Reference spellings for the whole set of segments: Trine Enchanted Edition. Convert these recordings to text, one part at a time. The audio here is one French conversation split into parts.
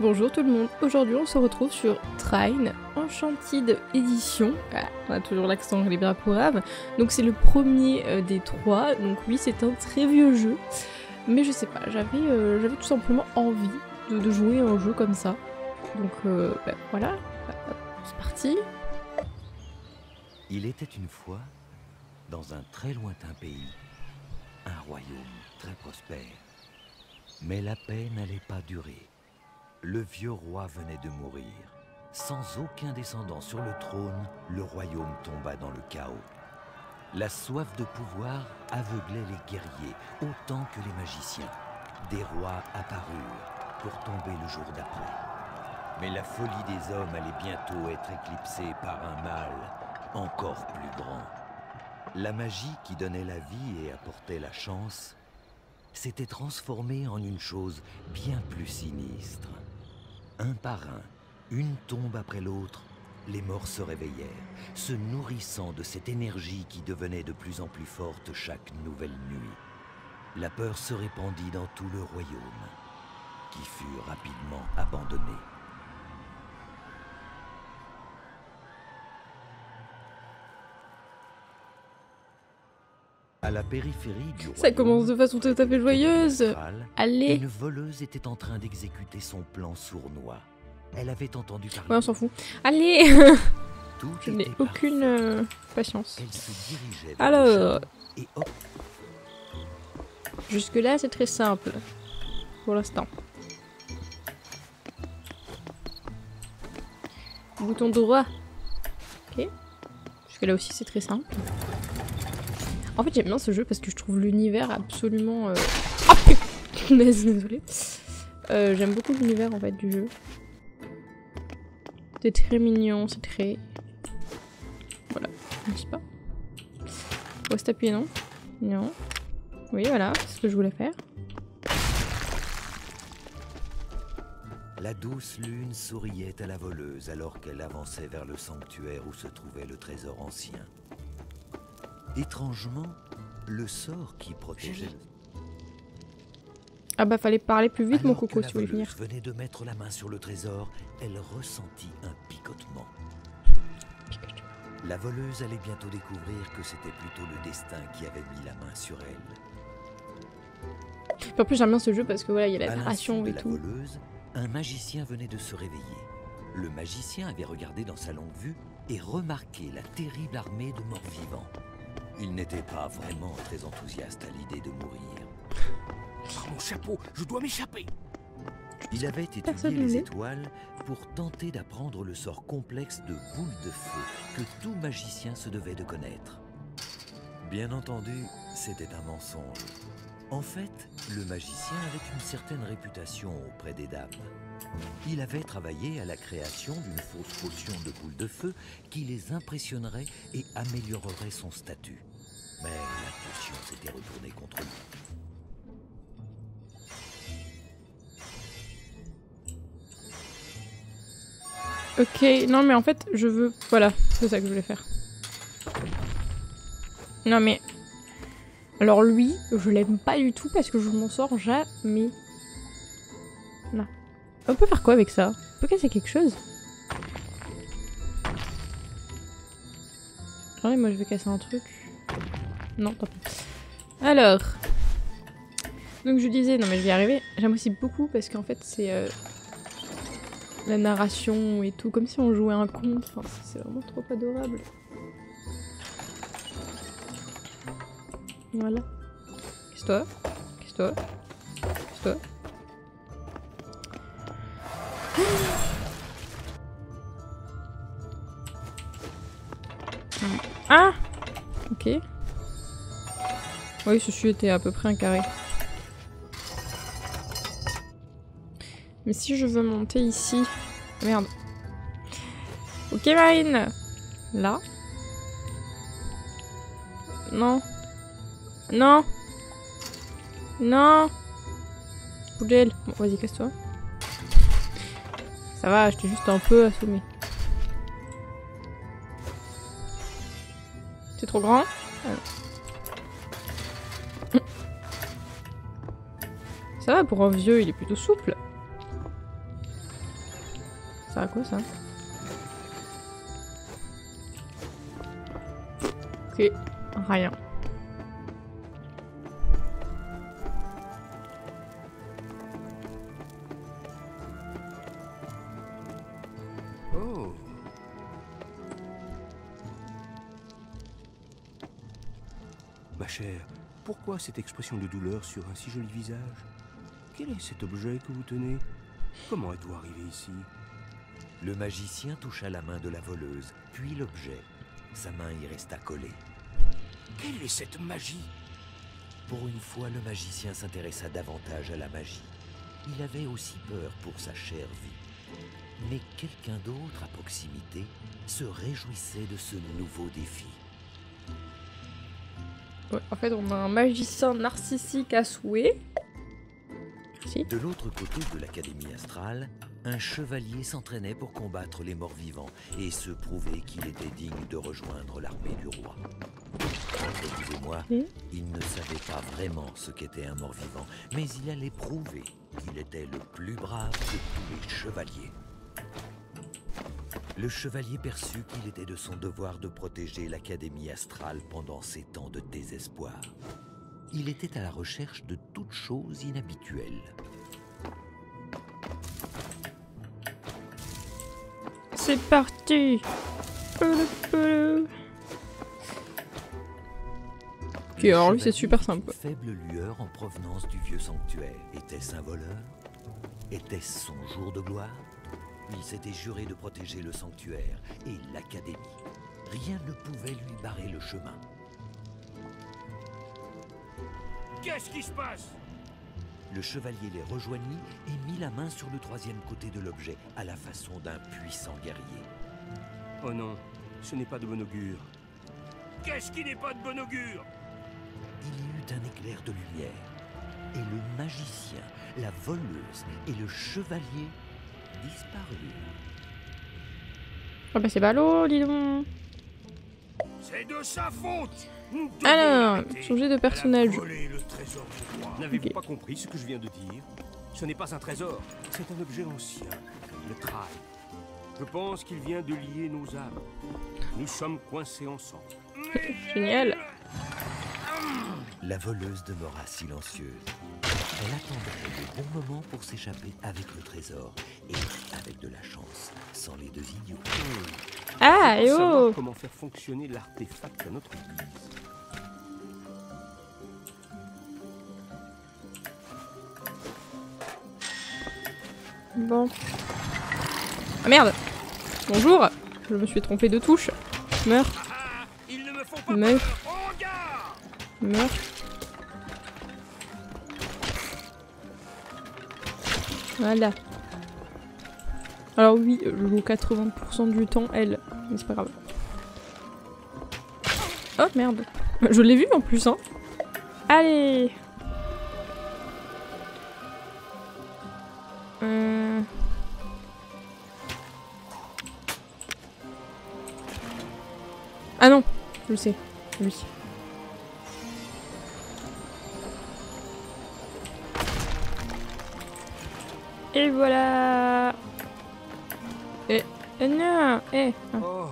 Bonjour tout le monde, aujourd'hui on se retrouve sur Trine Enchanted Edition. Ah, on a toujours l'accent anglais bien pour grave. Donc c'est le premier des trois, donc oui c'est un très vieux jeu. Mais je sais pas, j'avais tout simplement envie de jouer un jeu comme ça. Donc voilà, c'est parti. Il était une fois, dans un très lointain pays, un royaume très prospère. Mais la paix n'allait pas durer. Le vieux roi venait de mourir. Sans aucun descendant sur le trône, le royaume tomba dans le chaos. La soif de pouvoir aveuglait les guerriers, autant que les magiciens. Des rois apparurent pour tomber le jour d'après. Mais la folie des hommes allait bientôt être éclipsée par un mal encore plus grand. La magie qui donnait la vie et apportait la chance s'était transformée en une chose bien plus sinistre. Un par un, une tombe après l'autre, les morts se réveillèrent, se nourrissant de cette énergie qui devenait de plus en plus forte chaque nouvelle nuit. La peur se répandit dans tout le royaume, qui fut rapidement abandonné. À la périphérie du royaume, ça commence de façon tout à fait joyeuse. Allez. Une voleuse était en train d'exécuter son plan sournois. Elle avait entendu parler. Ouais, on s'en fout. Allez. Je n'ai aucune patience. Alors, jusque-là, c'est très simple. Pour l'instant. Bouton droit. Ok. Jusque-là aussi, c'est très simple. En fait, j'aime bien ce jeu parce que je trouve l'univers absolument... Oh putain, désolée. J'aime beaucoup l'univers, en fait, du jeu. C'est très mignon, c'est très... Voilà, je sais pas. Faut se taper, non? Non. Oui, voilà, c'est ce que je voulais faire. La douce lune souriait à la voleuse alors qu'elle avançait vers le sanctuaire où se trouvait le trésor ancien. Étrangement, le sort qui protégeait... Ah bah fallait parler plus vite. Alors mon coco, si tu veux venir. Elle venait de mettre la main sur le trésor, elle ressentit un picotement. La voleuse allait bientôt découvrir que c'était plutôt le destin qui avait mis la main sur elle. En plus j'aime bien ce jeu parce que voilà, il y a la narration et tout. La voleuse, un magicien venait de se réveiller. Le magicien avait regardé dans sa longue vue et remarqué la terrible armée de morts vivants. Il n'était pas vraiment très enthousiaste à l'idée de mourir. Oh, mon chapeau, je dois m'échapper. Il avait étudié les étoiles pour tenter d'apprendre le sort complexe de boule de feu que tout magicien se devait de connaître. Bien entendu, c'était un mensonge. En fait, le magicien avait une certaine réputation auprès des dames. Il avait travaillé à la création d'une fausse potion de boule de feu qui les impressionnerait et améliorerait son statut. Mais la potion s'était retournée contre lui. Ok, non mais en fait, je veux... Voilà, c'est ça que je voulais faire. Non mais... Alors lui, je l'aime pas du tout parce que je m'en sors jamais. Non. On peut faire quoi avec ça? On peut casser quelque chose? Attendez, moi je vais casser un truc. Non, tant pis. Alors... Donc je disais, non mais je vais y arriver. J'aime aussi beaucoup parce qu'en fait c'est... La narration et tout, comme si on jouait un conte, enfin, c'est vraiment trop adorable. Voilà. Casse-toi, casse-toi, casse-toi. Ah! Ok. Oui, ceci était à peu près un carré. Mais si je veux monter ici... Merde. Ok, Marine. Là. Non. Non. Non. Bougel. Bon, vas-y, casse-toi. Ça va, j'étais juste un peu assommée. C'est trop grand? Ah. Ça va, pour un vieux, il est plutôt souple. Ça sert à quoi ça? Ok, rien. Cher, pourquoi cette expression de douleur sur un si joli visage? Quel est cet objet que vous tenez? Comment êtes-vous arrivé ici? Le magicien toucha la main de la voleuse, puis l'objet. Sa main y resta collée. Quelle est cette magie? Pour une fois, le magicien s'intéressa davantage à la magie. Il avait aussi peur pour sa chère vie. Mais quelqu'un d'autre à proximité se réjouissait de ce nouveau défi. Ouais, en fait, on a un magicien narcissique à souhait. Merci. De l'autre côté de l'Académie Astrale, un chevalier s'entraînait pour combattre les morts-vivants et se prouver qu'il était digne de rejoindre l'armée du roi. Entre vous et moi, il ne savait pas vraiment ce qu'était un mort-vivant, mais il allait prouver qu'il était le plus brave de tous les chevaliers. Le chevalier perçut qu'il était de son devoir de protéger l'Académie Astrale pendant ces temps de désespoir. Il était à la recherche de toute chose inhabituelle. C'est parti! Ok, alors lui c'est super simple. Une faible lueur en provenance du vieux sanctuaire. Était-ce un voleur? Était-ce son jour de gloire? Il s'était juré de protéger le sanctuaire et l'académie. Rien ne pouvait lui barrer le chemin. Qu'est-ce qui se passe? Le chevalier les rejoignit et mit la main sur le troisième côté de l'objet, à la façon d'un puissant guerrier. Oh non, ce n'est pas de bon augure. Qu'est-ce qui n'est pas de bon augure? Il y eut un éclair de lumière. Et le magicien, la voleuse et le chevalier disparu. Oh bah c'est ballot, dis donc. C'est de sa faute. Alors, changer de personnage. N'avez-vous pas compris ce que je viens de dire? Ce n'est pas un trésor, c'est un objet ancien, le Trine. Je pense qu'il vient de lier nos âmes. Nous sommes coincés ensemble. Génial. La voleuse demeura silencieuse. Elle attendait le bon moment pour s'échapper avec le trésor. Et avec de la chance, sans les deux idiots. Ah, et oh! Comment faire fonctionner l'artefact à notre guise? Bon. Ah merde! Bonjour! Je me suis trompé de touche. Meurs. Meurs. Meurs. Voilà. Alors oui, je joue 80% du temps, elle. Mais c'est pas grave. Oh merde. Je l'ai vu en plus, hein. Allez. Ah non, je le sais. Oui. Et voilà. Eh non, Oh,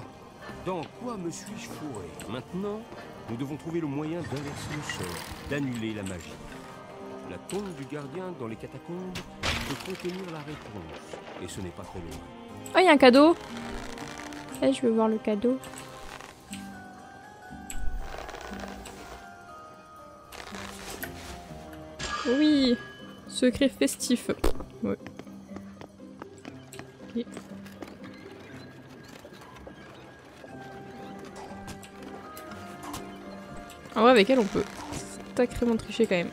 dans quoi me suis-je fourré? Maintenant, nous devons trouver le moyen d'inverser le sort, d'annuler la magie. La tombe du gardien dans les catacombes peut contenir la réponse, et ce n'est pas très loin. Oh, il y a un cadeau. Eh, je veux voir le cadeau. Oui, secret festif. Ouais. Okay. En vrai, avec elle, on peut sacrément tricher quand même.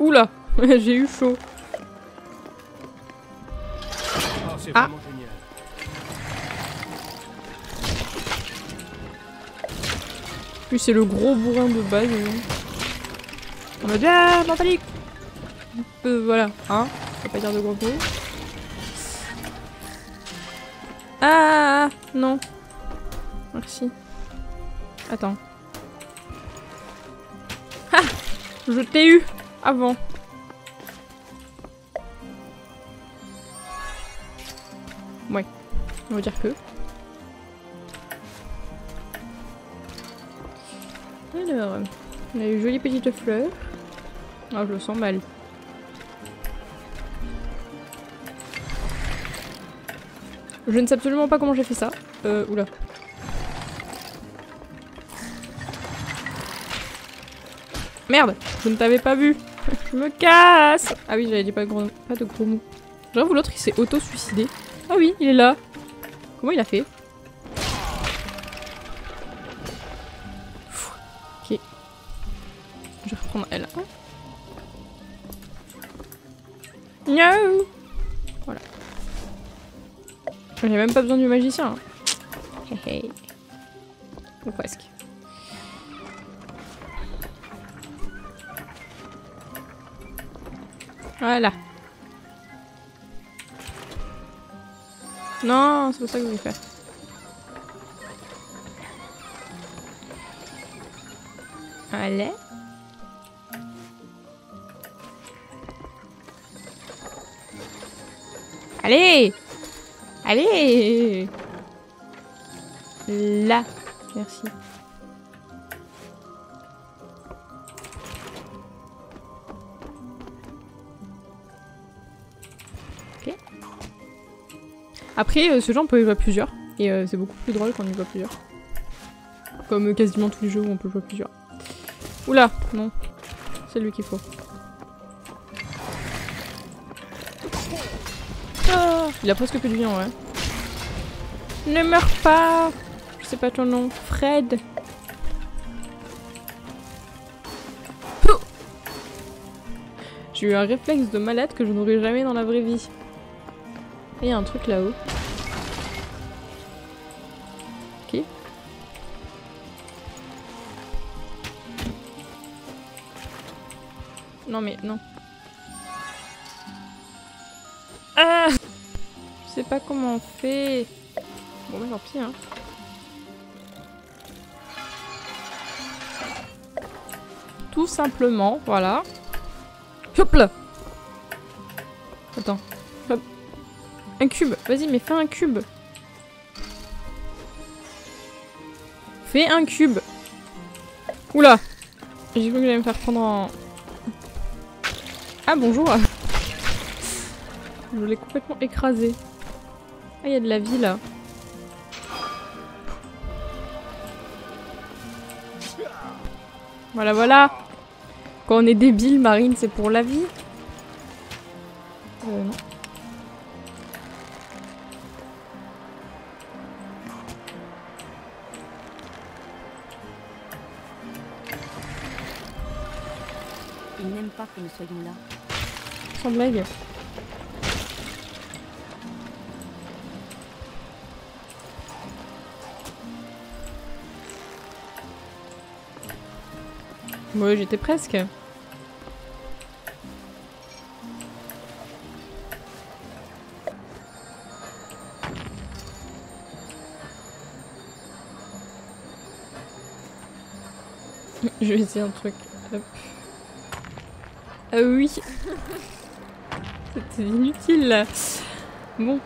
Oula, j'ai eu chaud. Oh, c'est vraiment génial. Plus c'est le gros bourrin de base. On a déjà mentalique. Voilà, hein. On va pas dire de gros bourrin. Ah non. Merci. Attends. Ah Je t'ai eu avant. Ouais, on va dire que... Alors, on a une jolie petite fleur. Ah, je le sens mal. Je ne sais absolument pas comment j'ai fait ça. Oula. Merde, je ne t'avais pas vu. Je me casse. Ah oui, j'avais dit pas de gros mots. J'avoue, l'autre il s'est auto-suicidé. Ah oui, il est là. Comment il a fait? Ok. Je vais reprendre L1. No. Voilà. J'ai même pas besoin du magicien. Hein. Hey, hey. Ou presque. Voilà. Non, c'est pas ça que je vais faire. Allez. Allez. Allez. Là. Merci. Après, ce genre on peut y jouer à plusieurs, et c'est beaucoup plus drôle quand on y joue à plusieurs. Comme quasiment tous les jeux où on peut jouer à plusieurs. Oula, non, c'est lui qu'il faut. Ah, il a presque plus de vie en vrai. Ne meurs pas. Je sais pas ton nom, Fred. J'ai eu un réflexe de malade que je n'aurais jamais dans la vraie vie. Et il y a un truc là-haut. Ok. Non mais non. Ah, je sais pas comment on fait. Bon bah tant pis hein. Tout simplement, voilà. Hop là. Attends. Hop. Un cube, vas-y, mais fais un cube. Fais un cube. Oula. J'ai cru que j'allais me faire prendre en... Ah, bonjour. Je l'ai complètement écrasé. Ah, il y a de la vie, là. Voilà, voilà. Quand on est débile, Marine, c'est pour la vie. Non. Il n'aime pas que nous soyons là. Sans blague. Ouais, j'étais presque. Je vais essayer un truc. Hop. Ah oui. C'était inutile là. Bon.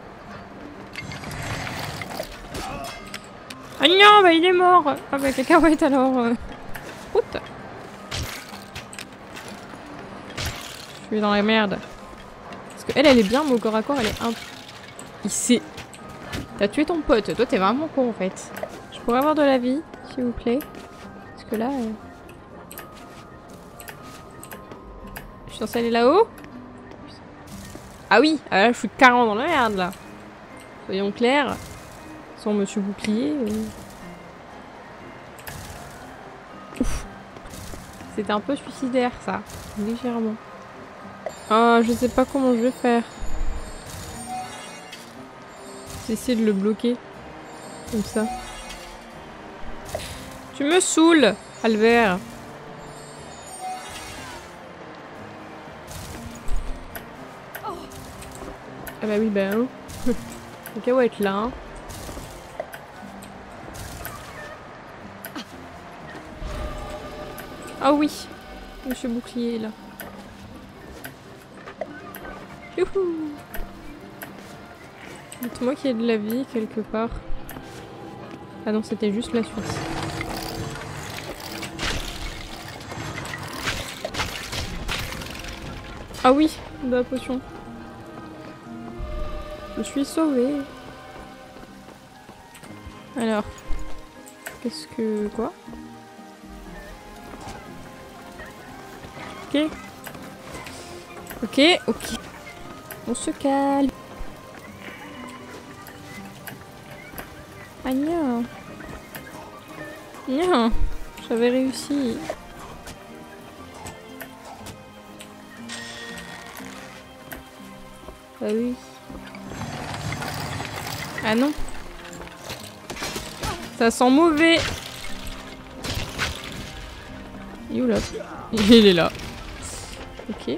Ah non, bah il est mort. Ah bah cacahuète alors. Route. Je suis dans la merde. Parce que elle est bien, mais au corps à corps, elle est un... Ici. T'as tué ton pote. Toi, t'es vraiment con en fait. Je pourrais avoir de la vie, s'il vous plaît. Parce que là... Je suis censée aller là-haut? Ah oui! Ah là, je suis carrément dans la merde, là! Soyons clairs. Sans monsieur bouclier... Ouf! C'était un peu suicidaire, ça. Légèrement. Ah, je sais pas comment je vais faire. J'essaie de le bloquer. Comme ça. Tu me saoules, Albert! Ah bah oui, ben... Ok, on va être là, hein. Ah oui. Monsieur Bouclier, là. Youhou! Dites-moi qu'il y a de la vie quelque part. Ah non, c'était juste la Suisse. Ah oui, de la potion. Je suis sauvée. Alors, qu'est-ce que... quoi? Ok. Ok, ok. On se calme. Ah non. Non, j'avais réussi. Ah oui. Ah non. Ça sent mauvais. Youla. Il est là. Ok.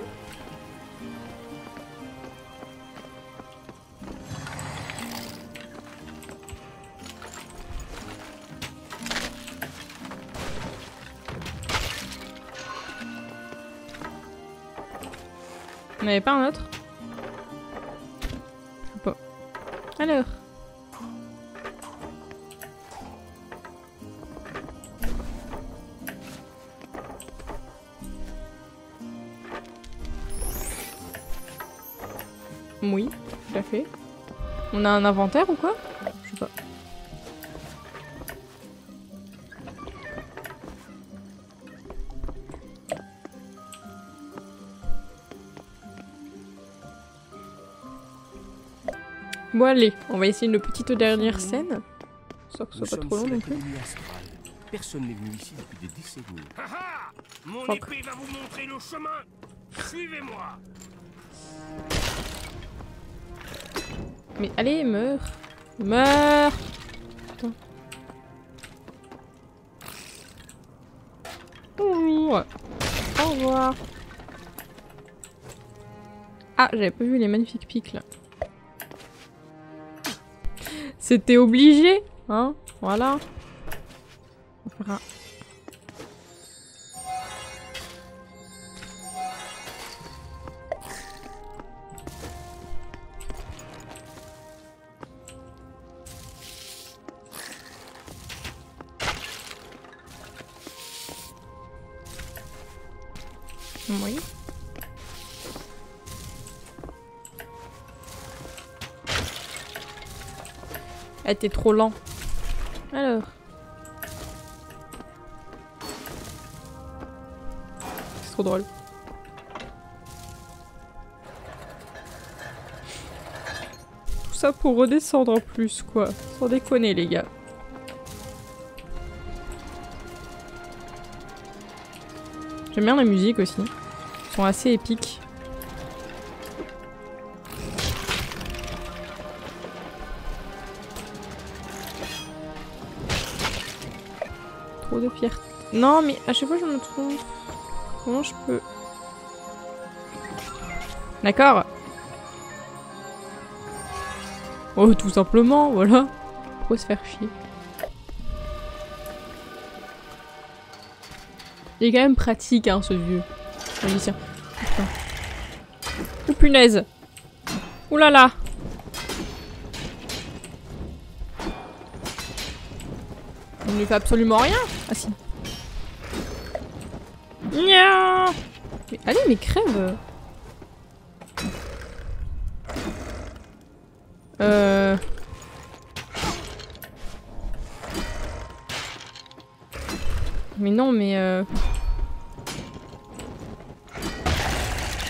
On n'avait pas un autre? Je sais pas. Alors. Oui, tout à fait. On a un inventaire ou quoi? Je sais pas. Bon allez, on va essayer une petite dernière scène. Sauf que ce soit pas trop long non plus. Personne n'est venu ici depuis des décennies. Mon épée va vous montrer le chemin. Suivez-moi. Mais allez, meurs. Meurs. Putain. Bonjour. Au revoir. Ah, j'avais pas vu les magnifiques pics là. C'était obligé, hein, voilà. On fera... Oui. Ah, t'es trop lent. Alors. C'est trop drôle. Tout ça pour redescendre en plus, quoi. Sans déconner, les gars. J'aime bien la musique aussi. Ils sont assez épiques. De pierre. Non mais à chaque fois je me trompe. Comment je peux... D'accord. Oh tout simplement, voilà. Pourquoi se faire chier? Il est quand même pratique hein ce vieux. Magicien. Putain. Oh punaise. Oh là là. Il ne fait absolument rien. Ah si. Nya mais, allez mais crève. Mais non mais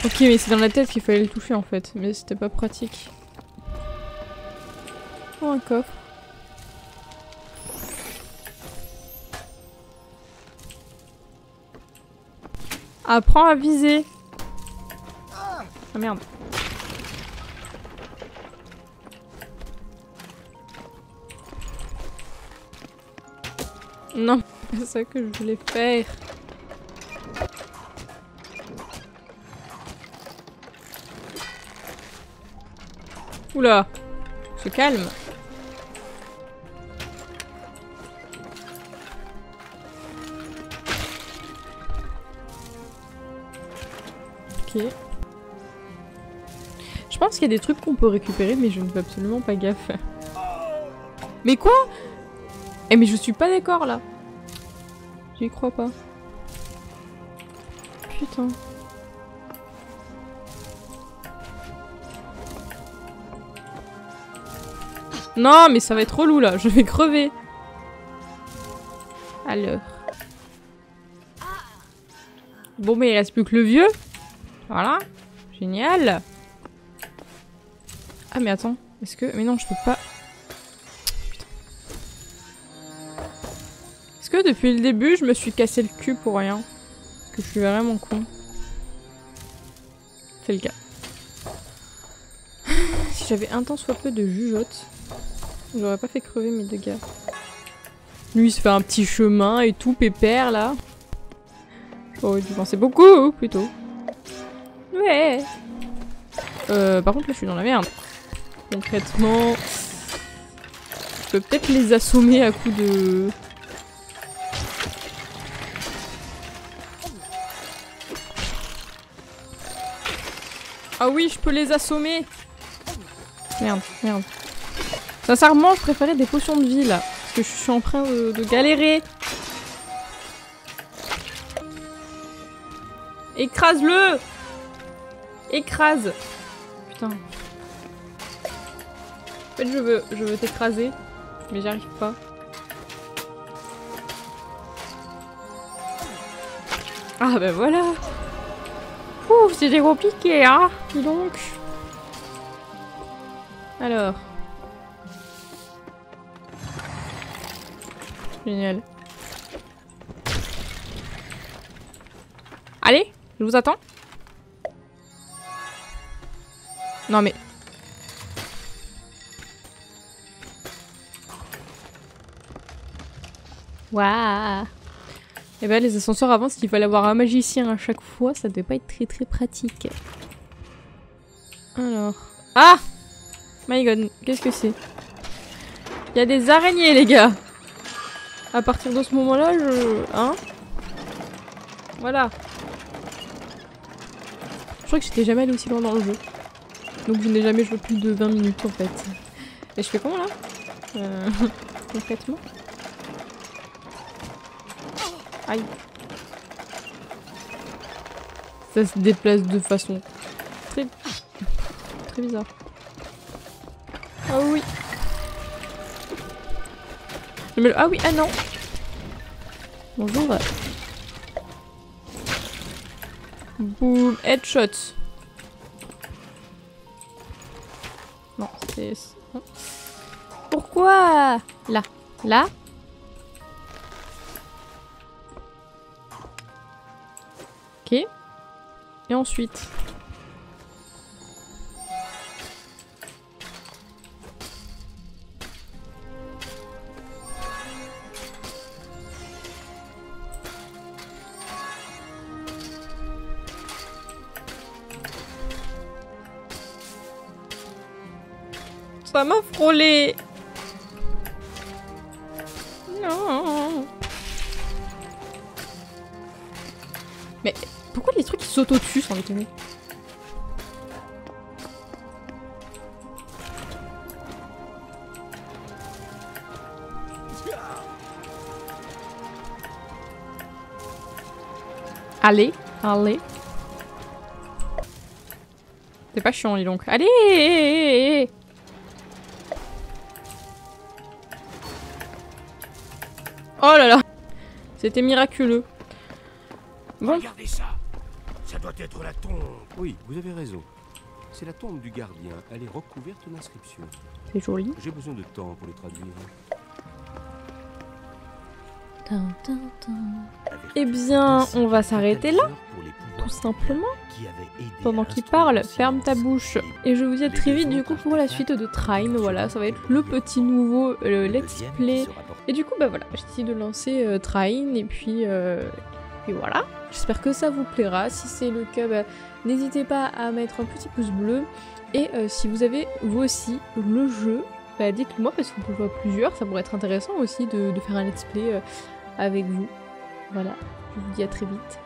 Ok mais c'est dans la tête qu'il fallait le toucher en fait. Mais c'était pas pratique. Oh un coffre. Apprends à viser. Ah merde. Non, c'est pas ça que je voulais faire. Oula, se calme. Ok. Je pense qu'il y a des trucs qu'on peut récupérer, mais je ne fais absolument pas gaffe. Mais quoi? Eh mais je suis pas d'accord là. J'y crois pas. Putain. Non mais ça va être relou là, je vais crever. Alors. Bon mais il reste plus que le vieux. Voilà. Génial. Ah mais attends, est-ce que... Mais non, je peux pas... Putain. Est-ce que depuis le début, je me suis cassé le cul pour rien? Parce que je suis vraiment con. C'est le cas. Si j'avais un temps soit peu de jugeote, j'aurais pas fait crever mes deux gars. Lui, il se fait un petit chemin et tout, pépère, là. J'aurais dû penser beaucoup, plutôt. Ouais. Par contre, là, je suis dans la merde. Concrètement, je peux peut-être les assommer à coups de... Ah oui, je peux les assommer. Merde, merde. Sincèrement, je préférais des potions de vie, là. Parce que je suis en train de galérer. Écrase-le! Écrase! Putain. En fait, je veux t'écraser, mais j'arrive pas. Ah bah voilà. Ouh, c'était compliqué, hein. Dis donc. Alors. Génial. Allez, je vous attends. Non mais... Waouh. Et ben les ascenseurs avant, s'il fallait avoir un magicien à chaque fois, ça devait pas être très très pratique. Alors... Ah my god, qu'est-ce que c'est? Il y a des araignées les gars. À partir de ce moment-là, je... Hein? Voilà. Je crois que j'étais jamais allée aussi loin dans le jeu. Donc je n'ai jamais joué plus de 20 minutes en fait. Et je fais comment là? Concrètement. Aïe. Ça se déplace de façon très... très bizarre. Ah oui. Ah oui, ah non. Bonjour. Boum, headshot. Non, c'est... Pourquoi? Là. Là. Ok. Et ensuite. Ça m'a frôlé. Non. Mais pourquoi les trucs ils sautent au-dessus sans les tenir? Allez, allez. C'est pas chiant, dis donc. Allez. Oh là là, c'était miraculeux. Bon. Regardez ça, ça doit être la tombe. Oui, vous avez raison. C'est la tombe du gardien. Elle est recouverte d'inscriptions. C'est joli. J'ai besoin de temps pour les traduire. Eh bien, on va s'arrêter là, tout simplement. Pendant qu'il parle, ferme ta bouche. Et je vous dis à très vite du coup pour la suite de Trine. Voilà, ça va être le petit nouveau let's play. Et du coup, bah voilà, j'ai décidé de lancer Trine et voilà. J'espère que ça vous plaira. Si c'est le cas, bah, n'hésitez pas à mettre un petit pouce bleu. Et si vous avez vous aussi le jeu, bah, dites-le-moi parce qu'on peut jouer à plusieurs. Ça pourrait être intéressant aussi de faire un let's play avec vous. Voilà, je vous dis à très vite.